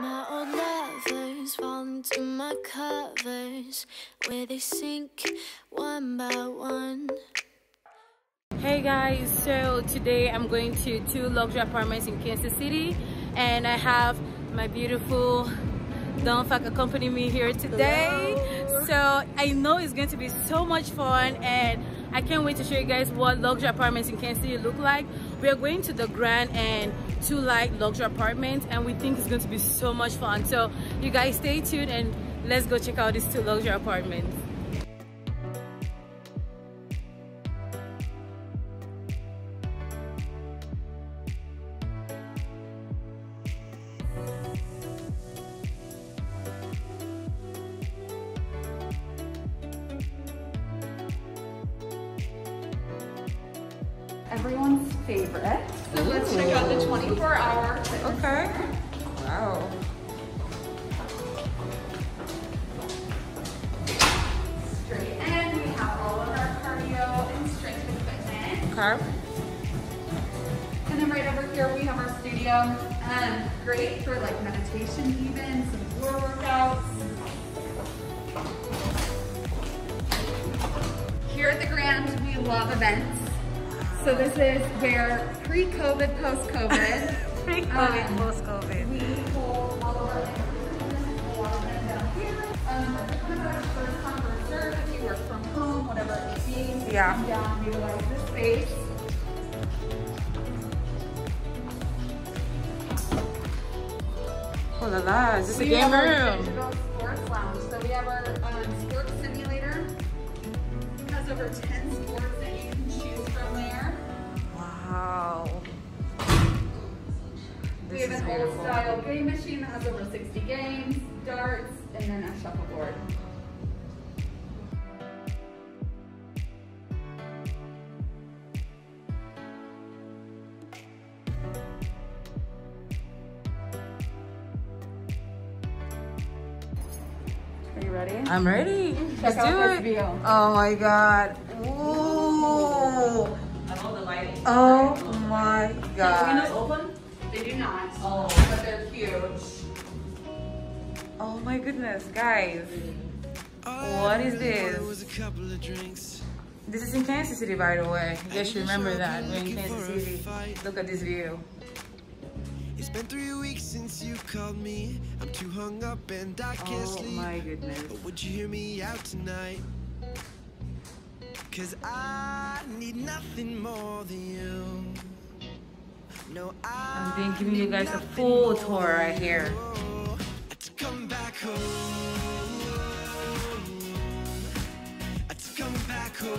My old lovers fall into my covers, where they sink one by one. Hey guys, so today I'm going to two luxury apartments in Kansas City, and I have my beautiful Don Fak accompany me here today. Hello. So I know it's going to be so much fun, and I can't wait to show you guys what luxury apartments in Kansas City look like. We are going to the Grand and Two Light luxury apartments, and we think it's going to be so much fun. So you guys stay tuned and let's go check out these two luxury apartments. Everyone's favorite. So let's check out the 24-hour. Okay. Wow. Straight in. We have all of our cardio and strength equipment. Okay. And then right over here we have our studio. Great for like meditation, even some floor workouts. Here at the Grand, we love events. So this is where pre-COVID, post-COVID. Pre-COVID, post-COVID. We hold all of our interviews and a lot of them down here. First come, first serve. If you work from home, whatever it may be. Yeah. Down, utilize this space. Oh la la, is this a game room? Digital sports lounge. So we have our sports simulator. It has over 10 sports that you can choose from there. Wow. We have an old style game machine that has over 60 games, darts, and then a shuffleboard. Are you ready? I'm ready. Let's do it. View. Oh my God. Ooh. Oh my God. Are the windows open? They do not. Oh, but they're huge. Oh my goodness, guys. What is this? This is in Kansas City, by the way. Just remember that we're in Kansas City. Look at this view. It's been 3 weeks since you called me. I'm too hung up and I can't sleep. Oh my goodness. But would you hear me out tonight? 'Cause I need nothing more than you. No, I've been giving you guys a full tour right here. To come back home. To come back home.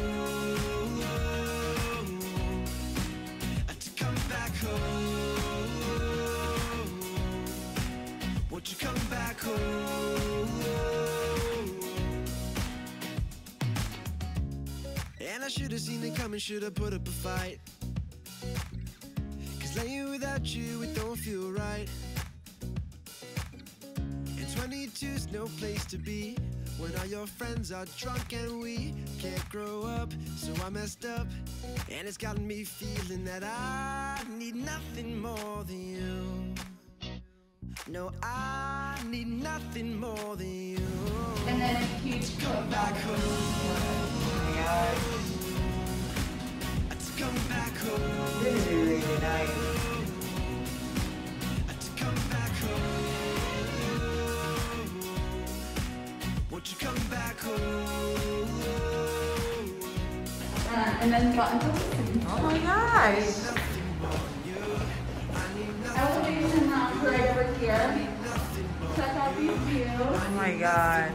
To come back home. Won't you come back home? And I should have seen it coming, should have put up a fight. 'Cause laying without you, it don't feel right. And 22's no place to be when all your friends are drunk and we can't grow up. So I messed up, and it's gotten me feeling that I need nothing more than you. No, I need nothing more than you. And then a huge come back home. To come back home. This is really nice. To come back home. Won't you come back home? And then button. Oh my gosh. Elevation house right over here. Check out these views. Oh my God.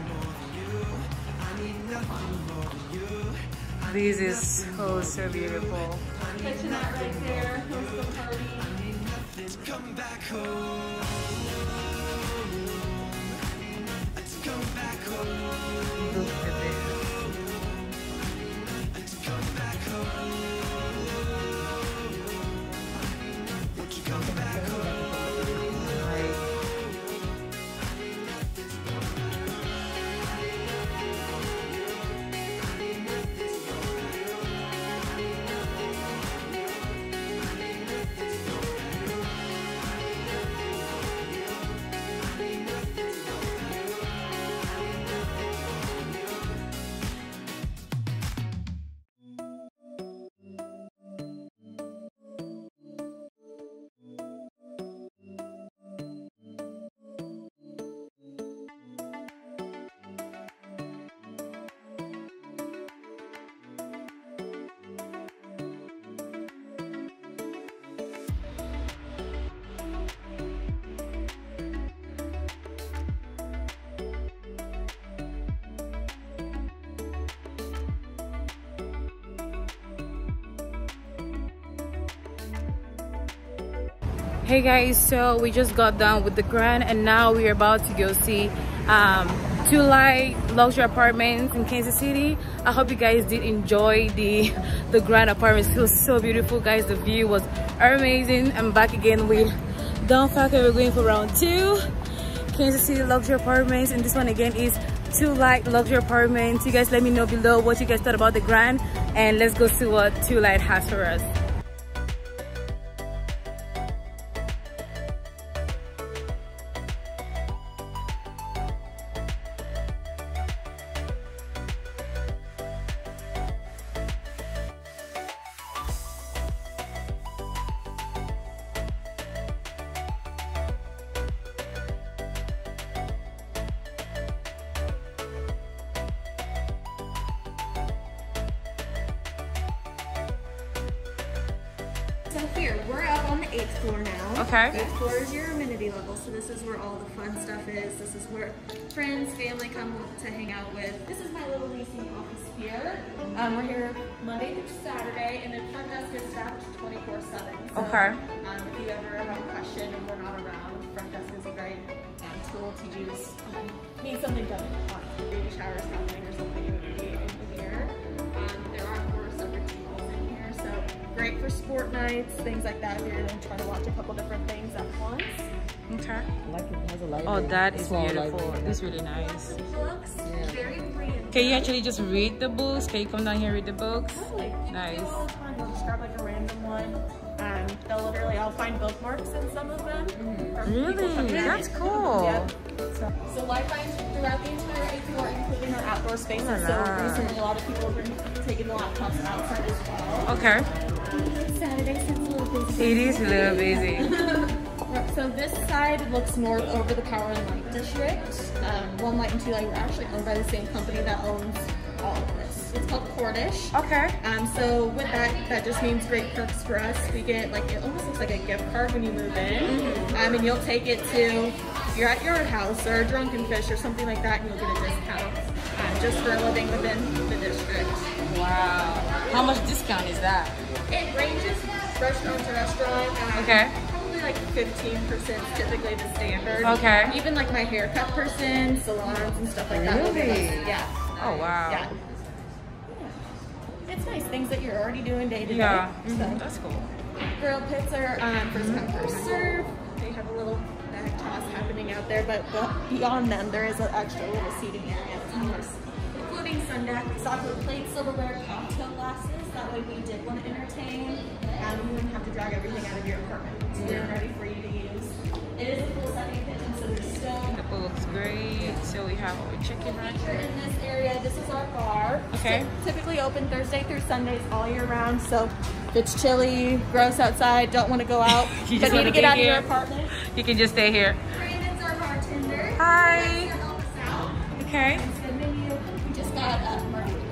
This is so beautiful. Kitchenette right there, host the party. I need nothing to come back home. To come back home. Look at this. To come back home. Won't you come back home? Hey guys, so we just got done with the Grand and now we are about to go see Two Light luxury apartments in Kansas City. I hope you guys did enjoy the Grand apartments. It was so beautiful, guys. The view was amazing. I'm back again with Don Fak. We're going for round two, Kansas City luxury apartments, and this one again is Two Light luxury apartments. You guys let me know below what you guys thought about the Grand, and let's go see what Two Light has for us. So here, we're up on the 8th floor now. Okay. 8th floor is your amenity level, so this is where all the fun stuff is. This is where friends, family come to hang out with. This is my little leasing office here. We're here Monday through Saturday, and the front desk is staffed 24/7. So, okay. If you ever have a question and we're not around, the front desk is a great tool to use. Need something done on a baby shower or something, you would be in here. There are 4 separate tables in here, so great for sport nights, things like that, if you're going to try to watch a couple different things at once. Okay. Oh, that is beautiful. It's really nice. It looks very pretty. Can you actually just read the books? Can you come down here and read the books? Totally. Nice. We'll just grab like a random one. They'll literally all find bookmarks in some of them. Really? That's cool. Yeah. So Wi-Fi is throughout the entire 8th floor, including our outdoor spaces. So recently a lot of people have been taking the laptops outside as well. Okay. Saturday, so it's a little busy. It is a little busy. So this side looks north over the Power and Light District. One Light and Two Light were actually owned by the same company that owns all of this. It's called Cordish. Okay. So with that just means great perks for us. We get, like, it almost looks like a gift card when you move in. And you'll take it to, if you're at your house or Drunken Fish or something like that, and you'll get a discount just for living within the district. Wow. How much discount is that? It ranges from restaurant to restaurant. Okay. Probably like 15% is typically the standard. Okay. Even like my haircut person, salons and stuff like that. Really? Yeah. Oh wow. Yeah. It's nice, things that you're already doing day to day. Yeah. So that's cool. Grill pits are first come first serve. They have a little bag toss happening out there, but beyond them there is an extra little seating area. Including sun deck, soccer plates, silverware, cocktail glasses. That way, we did want to entertain, and you wouldn't have to drag everything out of your apartment. So they're ready for you to use. It is a full setting kitchen, so there's still. The pool looks great. So we have our chicken right here. In this area, this is our bar. Okay. So typically open Thursday through Sundays all year round. So if it's chilly, gross outside, don't want to go out, you but need to get out here. Of your apartment, you can just stay here. Brandon's our bartender. Hi. He's gonna help us out. Okay. The menu. We just got a margarita.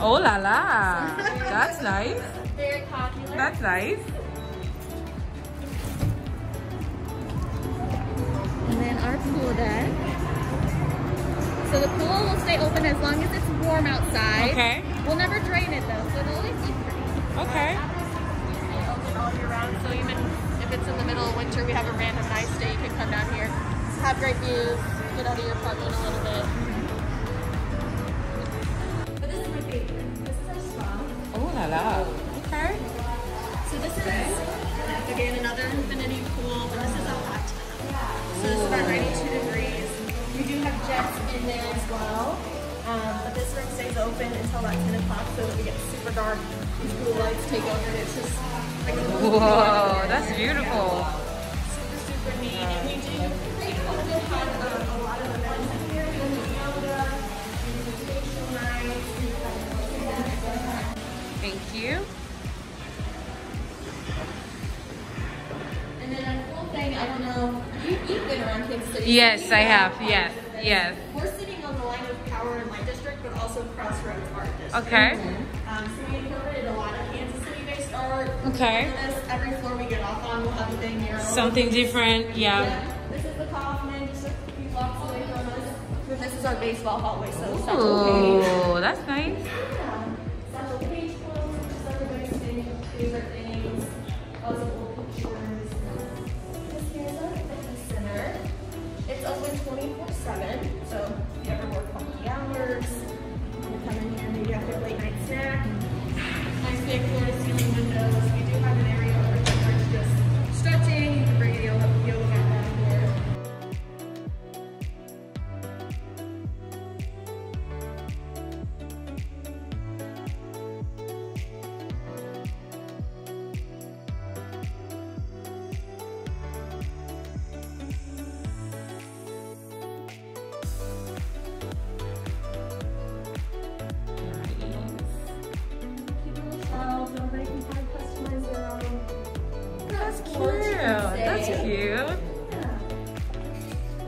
Oh la la, that's nice. Very popular. That's nice. And then our pool deck. So the pool will stay open as long as it's warm outside. Okay. We'll never drain it though, so it'll always be pretty. Okay. We'll stay open all year round, so even if it's in the middle of winter, we have a random nice day, you can come down here, have great views, get out of your apartment a little bit. Okay. So this is again another infinity pool, but this is a hot tub. So this is about 92 degrees. You do have jets in there as well, but this room stays open until about 10 o'clock, so that we get super dark. These blue lights take over, and it's just like a little. Whoa, that's beautiful. Yeah. Super, super neat, and we do have a lot of events in here. We do yoga, we do vacation rides. Thank you. And then a cool thing, I don't know, you've been around Kansas City. Yes, I have. Yes, yes. We're sitting on the line of Power and Light District, but also Crossroads Art District. Okay. So we incorporated a lot of Kansas City-based art. Okay. Every floor we get off on, we'll have a thing here. Something different, yeah. This is the Kauffman, just a few blocks away from us. This is our baseball hallway, so it's not okay. Oh, that's nice. Favorite things, lots of old pictures, 7. So if you ever work funky hours, you can come in here maybe after a late night snack. Nice big floor to ceiling windows. We do have an area over here for just stretching. You can bring a yoga mat back here. That's cute. Yeah.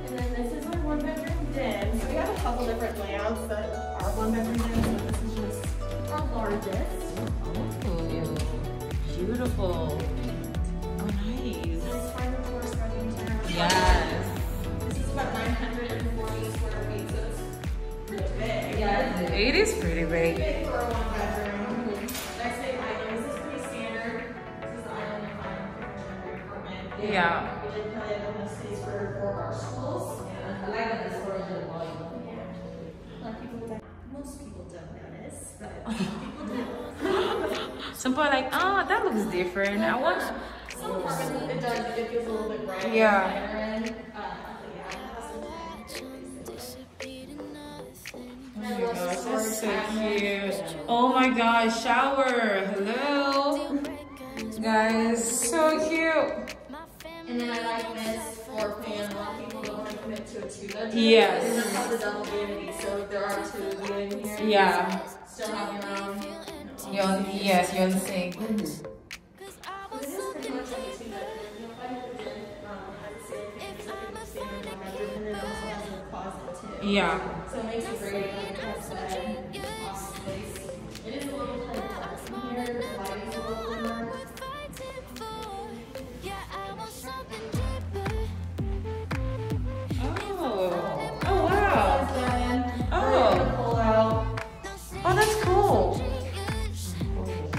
And then this is our one-bedroom den. So we have a couple different layouts, but our one-bedroom den, so this is just our largest. Oh, beautiful. Oh, nice. Nice private floor scrubbing terrace. Yes. This is about 940 square feet, so it's pretty big. Yeah, it is pretty big. Big for a one-bedroom. Yeah. We did put in a space for 4 of our schools. Yeah. I like that this one is a volume. Yeah. Most people don't notice, but people do. Some people are like, oh, that looks different. Yeah. I want. Some apartments, it does. It feels a little bit brighter. Yeah. Oh my gosh, that's so cute. Oh my gosh, shower. Hello. Guys, so cute. And then I like this for fan. A lot of people don't want to commit to a 2-bedroom. Yes. And this has a double vanity, so there are 2 of you in here. Yeah. Still have your own. Yes, your own sink. This is pretty much like a 2-bedroom. You'll find it again. I would say it's like a standard bedroom, and then also has a closet too. Yeah. So it makes a great office space. It is a little bit dark in here. The lighting's a little bit dark.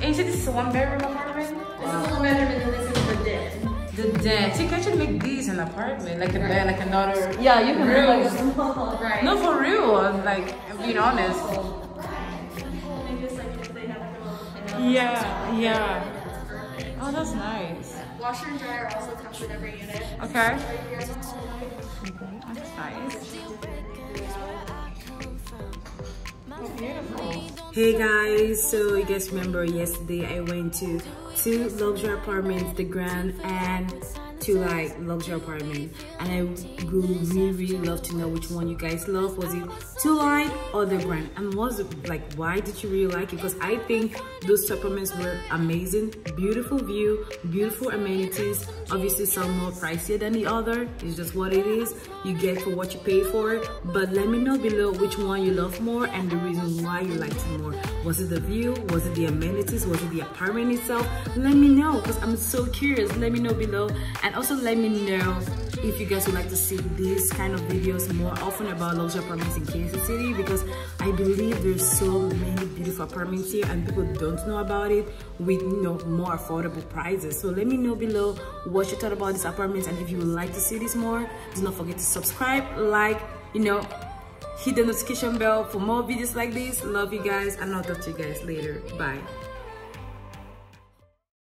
This is a one-bedroom apartment? This is a one-bedroom and this is the den. The den. See, I should make these an apartment, like a bed, like another. Yeah, you can room. Like right. No, for real. I'm like, being honest. Yeah, yeah. Oh, that's nice. Washer and dryer also comes with every unit. Okay. That's nice. Beautiful. Hey guys, so you guys remember yesterday I went to 2 luxury apartments, The Grand and Two Light luxury apartment, and I would really love to know which one you guys love. Was it Two Light or The Grand? And was it, like, why did you really like it? Because I think those apartments were amazing, beautiful view, beautiful amenities. Obviously some more pricier than the other, it's just what it is. You get for what you pay for. But let me know below which one you love more and the reason why you liked it more. Was it the view? Was it the amenities? Was it the apartment itself? Let me know, because I'm so curious. Let me know below. And also let me know if you guys would like to see these kind of videos more often about luxury apartments in Kansas City, because I believe there's so many beautiful apartments here and people don't know about it with, you know, more affordable prices. So let me know below what you thought about these apartments and if you would like to see this more. Do not forget to subscribe, like, you know, hit the notification bell for more videos like this. Love you guys and I'll talk to you guys later. Bye.